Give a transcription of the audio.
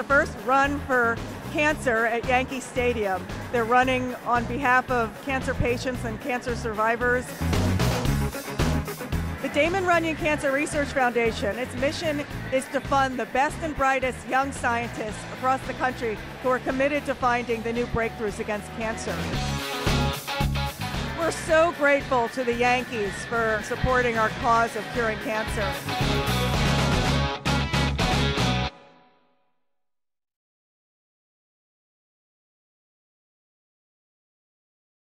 the first Run for Cancer at Yankee Stadium. They're running on behalf of cancer patients and cancer survivors. The Damon Runyon Cancer Research Foundation, its mission is to fund the best and brightest young scientists across the country who are committed to finding the new breakthroughs against cancer. We're so grateful to the Yankees for supporting our cause of curing cancer.